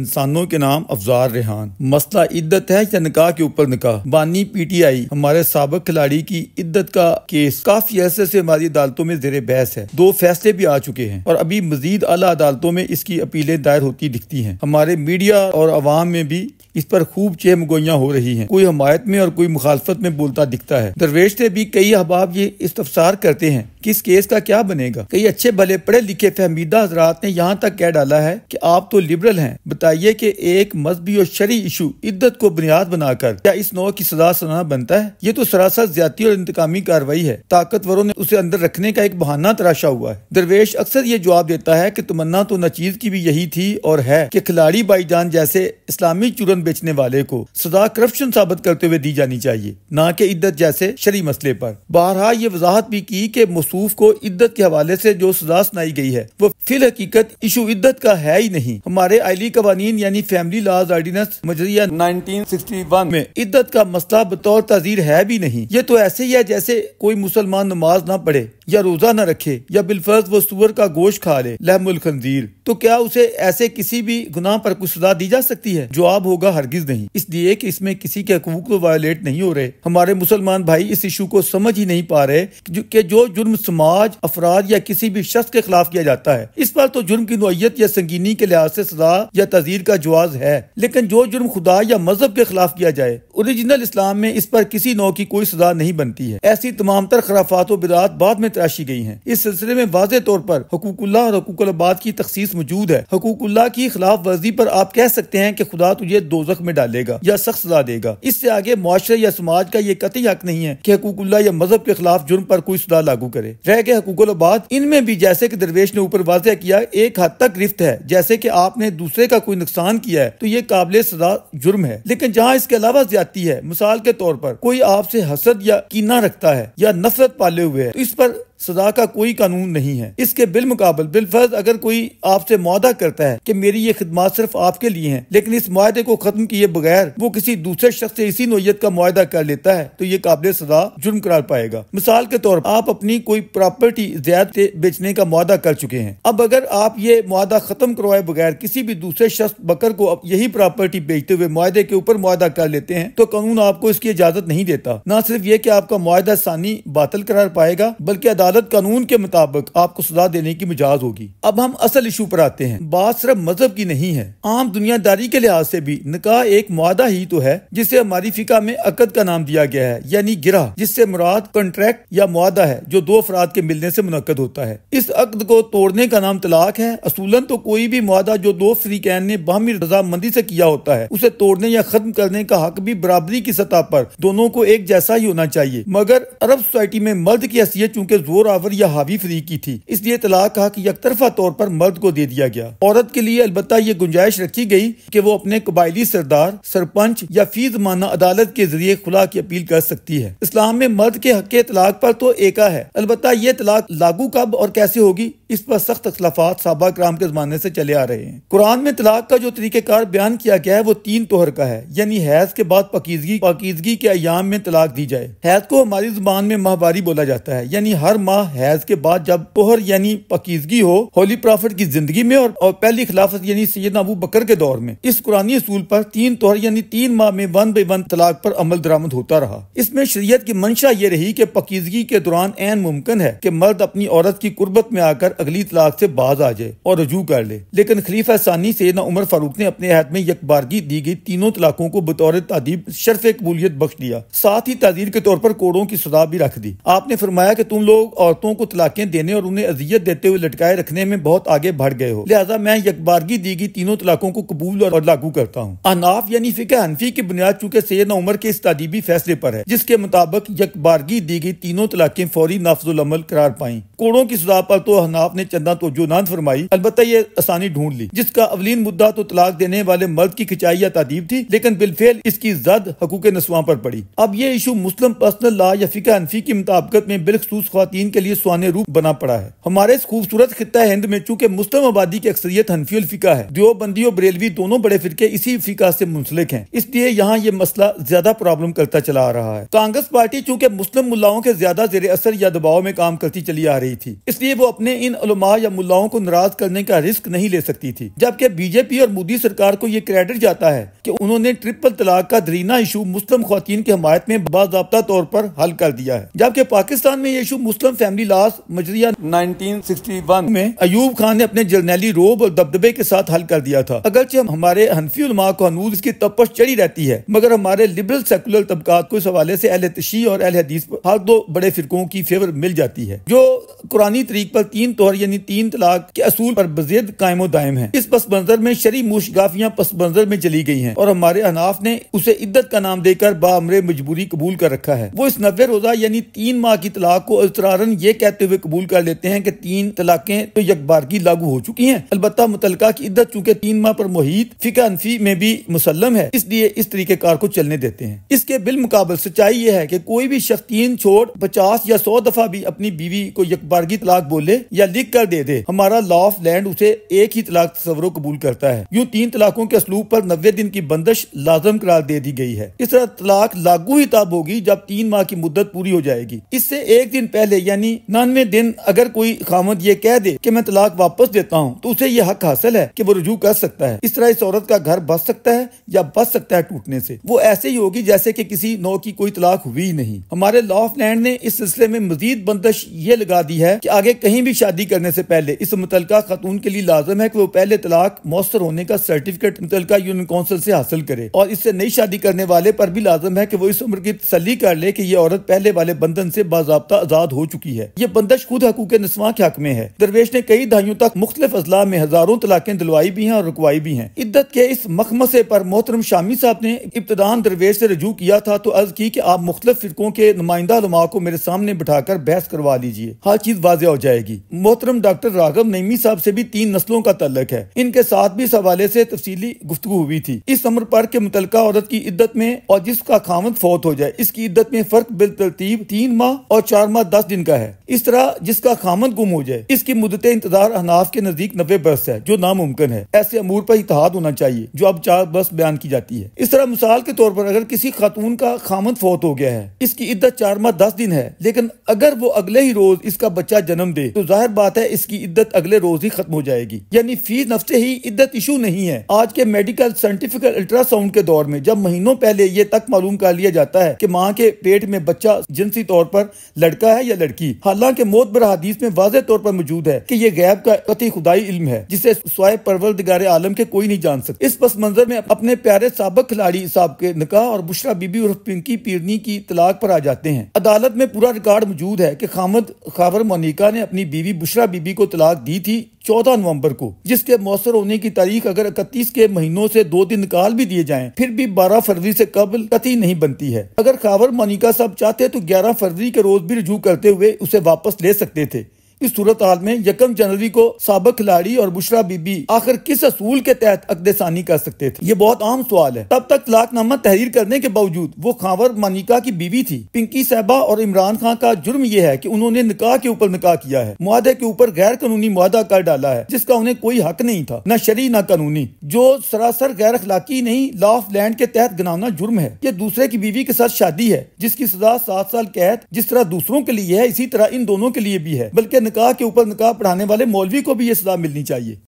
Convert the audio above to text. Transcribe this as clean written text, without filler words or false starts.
इंसानों के नाम अफजाल रेहान। मसला इद्दत है या निकाह के ऊपर निकाह। बानी PTI हमारे साबिक खिलाड़ी की इद्दत का केस काफी अरसे से हमारी अदालतों में जेर बहस है। 2 फैसले भी आ चुके हैं और अभी मजीद आला अदालतों में इसकी अपीलें दायर होती दिखती हैं। हमारे मीडिया और अवाम में भी इस पर खूब चेमगोइयाँ हो रही हैं। कोई हमायत में और कोई मुखालफत में बोलता दिखता है। दरवेश से भी कई अहबाब ये इस्तफसार करते हैं कि इस केस का क्या बनेगा। कई अच्छे भले पढ़े लिखे फहमीदा हजरात ने यहाँ तक कह डाला है कि आप तो लिबरल हैं, बताइए कि एक मजहबी और शरई इशू इद्दत को बुनियाद बनाकर क्या इस नौ की सजा सुनाना बनता है। ये तो सरासर ज्यादती और इंतकामी कार्रवाई है। ताकतवरों ने उसे अंदर रखने का एक बहाना तराशा हुआ है। दरवेश अक्सर ये जवाब देता है कि तमन्ना तो नचीज की भी यही थी और है कि खिलाड़ी भाई जान जैसे इस्लामी चूरन बेचने वाले को सजा करप्शन साबित करते हुए दी जानी चाहिए, ना कि इद्दत जैसे शरई मसले पर। बारहा ये वजाहत भी की कि मौसूफ को इद्दत के हवाले से जो सजा सुनाई गई है वो फिल हकीकत इशू इद्दत का है ही नहीं। हमारे आइली कवानीन यानी फैमिली लॉज ऑर्डिनेंस मजरिया 1961 में इद्दत का मसला बतौर ताजीर है भी नहीं। ये तो ऐसे ही है जैसे कोई मुसलमान नमाज ना पढ़े या रोजा न रखे या बिलफर्ज वो सूअर का गोश्त खा ले, लहमुल खंजीर। तो क्या उसे ऐसे किसी भी गुनाह पर कुछ सजा दी जा सकती है? जवाब होगा हरगिज नहीं, इसलिए कि इसमें किसी के हकूक को वायलेट नहीं हो रहे। हमारे मुसलमान भाई इस इशू को समझ ही नहीं पा रहे कि जो जुर्म समाज अफराद या किसी भी शख्स के खिलाफ किया जाता है इस पर तो जुर्म की नौयत या संगीनी के लिहाज से सजा या तजीर का जवाज है, लेकिन जो जुर्म खुदा या मजहब के खिलाफ किया जाए ओरिजिनल इस्लाम में इस पर किसी नौ की कोई सजा नहीं बनती है। ऐसी तमाम तर खराफात और बिदात बाद में तराशी गई हैं। इस सिलसिले में वाज़े तौर पर हकूकुल्लाह और हकूकुल आबाद की तखसीस मौजूद है। हकूकुल्लाह की खिलाफ वर्जी पर आप कह सकते हैं कि खुदा तुझे दोज़ख में डालेगा या सख्त सजा देगा। इससे आगे मुआशरे या समाज का ये कतई हक नहीं है कि हकूकुल्लाह या मजहब के खिलाफ जुर्म पर कोई सजा लागू करे। रह गए हकूकुल आबाद, इनमें भी जैसे की दरवेश ने ऊपर वाज़े किया एक हद तक गिरफ्त है। जैसे की आपने दूसरे का कोई नुकसान किया है तो ये काबिल सजा जुर्म है, लेकिन जहाँ इसके अलावा जाती है, मिसाल के तौर पर कोई आपसे हसद या कीना रखता है या नफरत पाले हुए है तो इस पर सजा का कोई कानून नहीं है। इसके बिलमुकाबल बिलफर्ज अगर कोई आपसे मुआदा करता है कि मेरी ये खिदमत सिर्फ आपके लिए हैं, लेकिन इस मुआदे को खत्म किए बगैर वो किसी दूसरे शख्स से इसी नोयत का मुआदा कर लेता है तो ये काबिल सजा जुर्म करार पाएगा। मिसाल के तौर पर आप अपनी कोई प्रॉपर्टी ज्यादा बेचने का मुआदा कर चुके हैं, अब अगर आप ये मुआदा खत्म करवाए बगैर किसी भी दूसरे शख्स बकर को अब यही प्रॉपर्टी बेचते हुए मुआदे के ऊपर मुआदा कर लेते हैं तो कानून आपको इसकी इजाजत नहीं देता। न सिर्फ ये कि आपका मुआदा सानी बातिल करार पाएगा बल्कि अदालत कानून के मुताबिक आपको सजा देने की मिजाज होगी। अब हम असल इशू पर आते हैं। बात सिर्फ मजहब की नहीं है, आम दुनियादारी के लिहाज से भी निकाह एक मुआदा ही तो है जिसे हमारी फिका में अकद का नाम दिया गया है, यानी गिरह, जिससे मुराद कॉन्ट्रैक्ट या मुआदा है जो दो अफराद के मिलने से मुनक्कद होता है। इस अकद को तोड़ने का नाम तलाक है। असूलन तो कोई भी मुआदा जो दो फरीकैन ने बाहमी रजामंदी से किया होता है उसे तोड़ने या खत्म करने का हक भी बराबरी की सतह पर दोनों को एक जैसा ही होना चाहिए। मगर अरब सोसाइटी में मर्द की हैसियत चूँकि जोर आवर या हावी फरीक की थी इसलिए तलाक का हक यकतरफा तौर पर मर्द को दे दिया गया। औरत के लिए अलबत्ता ये गुंजाइश रखी गई कि वो अपने कबायली सरदार, सरपंच या फी जमाना अदालत के जरिए खुला की अपील कर सकती है। इस्लाम में मर्द के हक के तलाक पर तो एका है, अलबत्ता ये तलाक लागू कब और कैसे होगी इस पर सख्त अख्तलाफात साहबा कराम के जमाने से चले आ रहे हैं। कुरान में तलाक का जो तरीकेकार बयान किया गया है वो 3 तोहर का है, यानी हैज के बाद पाकीजगी के अयाम में तलाक दी जाए। हैज को हमारी जुबान में माहवारी बोला जाता है, यानी हर माह हैज के बाद जब तोहर यानी पकीजगी हो होली प्रॉफिट की जिंदगी में और पहली खिलाफत यानी सैयदना अबू बकर के दौर में। इस कुरानी असूल पर 3 तोहर यानी 3 माह में 1/1 तलाक पर अमल दरामद होता रहा। इसमें शरीयत की मंशा ये रही कि पकीजगी के दौरान ऐन मुमकिन है कि मर्द अपनी औरत की कुर्बत में आकर अगली तलाक से बाज आ जाए और रुजू कर ले, लेकिन खलीफा सानी सैयदना उमर फारूक ने अपने अहद में यकबारगी दी गई 3 तलाकों को बतौर तादीब शर्फ कबूलियत बख्श दिया, साथ ही ताजीर के तौर पर कोड़ों की सजा भी रख दी। आपने फरमाया कि तुम लोग औरतों को तलाकें देने और उन्हें अजियत देते हुए लटकाए रखने में बहुत आगे बढ़ गए हो, लिहाजा मैं यकबारगी दी गई 3 तलाकों को कबूल और लागू करता हूँ। अहनाफ यानी फिक़ह हनफी की बुनियाद चूँकि सैयदना उमर के इस तादीबी फैसले पर है जिसके मुताबिक यकबारगी दी गई 3 तलाकें फौरी नाफिजुल अमल करार पाई। कोड़ों की सजा पर तो अहनाफ ने चंदा तवज्जो न फरमाई, अलबत्ता ये आसानी ढूंढ ली जिसका अवलीन मुद्दा तो तलाक देने वाले मर्द की खिंचाई या तादीब थी, लेकिन बिलफेल इसकी जद हकूक़ निस्वां पर पड़ी। अब ये इशू मुस्लिम पर्सनल लॉ या फिक़ह हनफी की मुताबिकत में बिलखसूस ख्वातीन मुसलमानीन के लिए सुहाने रूप बना पड़ा है। हमारे इस खूबसूरत खिता हिंद में चूँकि मुस्लिम आबादी की अक्सरियत हनफी उलफिका है, देवबंदी और बरेलवी दोनों बड़े फिरके इसी फिका से मुंसलिक हैं, इसलिए यहाँ ये मसला ज्यादा प्रॉब्लम करता चला आ रहा है। कांग्रेस पार्टी चूँकि मुस्लिम मुल्लाओं के ज्यादा जेर असर या दबाव में काम करती चली आ रही थी, इसलिए वो अपने इन उलमा या मुल्लाओं को नाराज करने का रिस्क नहीं ले सकती थी, जबकि बीजेपी और मोदी सरकार को ये क्रेडिट जाता है कि उन्होंने ट्रिपल तलाक का दरीना इशू मुस्लिम ख्वातीन की हमायत में बाज़ाब्ता तौर पर हल कर दिया है, जबकि पाकिस्तान में ये इशू मुस्लिम फैमिली लॉस मजरिया 1961 में अयूब खान ने अपने जर्नैली रोब और दबदबे के साथ हल कर दिया था। अगरचे हमारे हनफी उलमा को हनूर इसकी तपश चढ़ी रहती है, मगर हमारे लिबरल सेकुलर तबकात को इस हवाले से अहले तशी और अहले हदीस पर हर दो बड़े फिरकों की फेवर मिल जाती है, जो कुरानी तरीक पर तीन तोहर यानी तीन तलाक के असूल पर बज़ेद कायमो दायम है। इस पस मंजर में शरी मुशगाफियां पस मंजर में चली गई हैं और हमारे हनाफ ने उसे इद्दत का नाम देकर बामरे मजबूरी कबूल कर रखा है। वो इस 90 रोजा यानी 3 माह की तलाक को इतरारन ये कहते हुए कबूल कर लेते हैं कि 3 तलाकें तो यकबारगी लागू हो चुकी हैं, अलबत्ता मुतलका की इद्दत चूँकि 3 माह पर मुहीत फिका अनफी में भी मुसल्लम है, इसलिए इस तरीके कार को चलने देते हैं। इसके बिलमुकाबल सच्चाई ये है कि कोई भी शख्स 3 छोड़ 50 या 100 दफा भी अपनी बीवी को यकबारगी तलाक बोले या लिख कर दे दे, हमारा लॉ ऑफ लैंड उसे एक ही तलाक तस्वरो कबूल करता है। यूँ 3 तलाकों के असलूब पर 90 दिन की बंदिश लाजम करार दे दी गई है। इस तरह तलाक लागू ही तब होगी जब 3 माह की मुद्दत पूरी हो जाएगी। इससे 1 दिन पहले यानी 99 दिन अगर कोई खामद ये कह दे कि मैं तलाक वापस देता हूँ तो उसे यह हक हासिल है कि वो रुजू कर सकता है। इस तरह इस औरत का घर बस सकता है या बच सकता है टूटने से। वो ऐसे ही होगी जैसे कि किसी नौ की कोई तलाक हुई नहीं। हमारे लॉ ऑफ लैंड ने इस सिलसिले में मजीद बंदिश ये लगा दी है कि आगे कहीं भी शादी करने से पहले इस मुतलका खातून के लिए लाजम है कि वो पहले तलाक मौसर होने का सर्टिफिकेट मुतलका यूनियन काउंसिल से हासिल करे, और इससे नई शादी करने वाले पर भी लाजम है कि वो इस उम्र की तसल्ली कर ले कि ये औरत पहले वाले बंधन से बाज़ाब्ता आजाद हो चुकी है। ये बंदिश खुद हकूक़ निस्वां के हक में है। दरवेश ने कई दहाइयों तक मुख्तलिफ अजला में हजारों तलाकें दिलवाई भी हैं और रुकवाई भी हैं। इद्दत के इस मखमसे पर मोहतरम शामी साहब ने इब्तदान दरवेश से रजू किया था तो अर्ज की कि आप मुख्तलिफ फिरकों के नुमाइंदा उलमा को मेरे सामने बिठाकर बहस करवा लीजिए, हर चीज वाज़ेह हो जाएगी। मोहतरम डॉक्टर राघव नईमी साहब से भी 3 नस्लों का तल्लक है, इनके साथ भी इस हवाले से तफसीली गुफ्तगू हुई थी। इस अमर पर के मुतलका औरत की इद्दत में और जिसका खामद फौत हो जाए इसकी इद्दत में फर्क बिल तरतीब 3 माह और 4 माह 10 दिन का है। इस तरह जिसका खामद गुम हो जाए इसकी मुद्दत इंतजार हनाफ के नजदीक 90 बरस है, जो नामुमकिन है। ऐसे अमूर पर इत्तेहाद होना चाहिए जो अब 4 बरस बयान की जाती है। इस तरह मिसाल के तौर पर अगर किसी खातून का खामद फौत हो गया है, इसकी इद्दत 4 माह 10 दिन है, लेकिन अगर वो अगले ही रोज इसका बच्चा जन्म दे तो जाहिर बात है इसकी इद्दत अगले रोज ही खत्म हो जाएगी। यानी फी नफ्से ही इद्दत इशू नहीं है। आज के मेडिकल साइंटिफिक अल्ट्रासाउंड के दौर में जब महीनों पहले ये तक मालूम कर लिया जाता है कि माँ के पेट में बच्चा जिनसी तौर पर लड़का है या लड़की, हालांकि मोतबर हदीस में वाज़े तौर पर मौजूद है कि ये गैब का कतई खुदाई इल्म है जिसे स्वाय परवरदिगार आलम के कोई नहीं जान सकता। इस पस मंजर में अपने प्यारे साबिक खिलाड़ी साहब के निकाह और बुशरा बीबी उर्फ पिंकी पीरनी की तलाक पर आ जाते हैं। अदालत में पूरा रिकॉर्ड मौजूद है कि खामद खावर मोनिका ने अपनी बीवी बुशरा बीबी को तलाक दी थी 14 नवंबर को, जिसके मौसर होने की तारीख अगर 31 के महीनों से 2 दिन निकाल भी दिए जाएं, फिर भी 12 फरवरी से कबल कतई नहीं बनती है। अगर खावर मोनिका साहब चाहते तो 11 फरवरी के रोज भी रजू करते हुए उसे वापस ले सकते थे। इस सूरत हाल में 1 जनवरी को साबिक खिलाड़ी और बुशरा बीबी आखिर किस असूल के तहत अक़्दसानी कर सकते थे, ये बहुत आम सवाल है। तब तक तलाकनामा तहरीर करने के बावजूद वो खावर मोनिका की बीवी थी। पिंकी साहबा और इमरान खान का जुर्म ये है कि उन्होंने निकाह के ऊपर निकाह किया है, मुआहदे के ऊपर गैर कानूनी मुआहदा कर डाला है जिसका उन्हें कोई हक नहीं था, न शरई न कानूनी, जो सरासर गैर अखलाकी नहीं लॉ ऑफ लैंड के तहत गनाना जुर्म है। ये दूसरे की बीवी के साथ शादी है जिसकी सजा 7 साल कैद जिस तरह दूसरों के लिए है, इसी तरह इन दोनों के लिए भी है, बल्कि निकाह के ऊपर निकाह पढ़ाने वाले मौलवी को भी ये सजा मिलनी चाहिए।